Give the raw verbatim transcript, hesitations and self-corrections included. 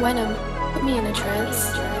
Wenham put me in a trance.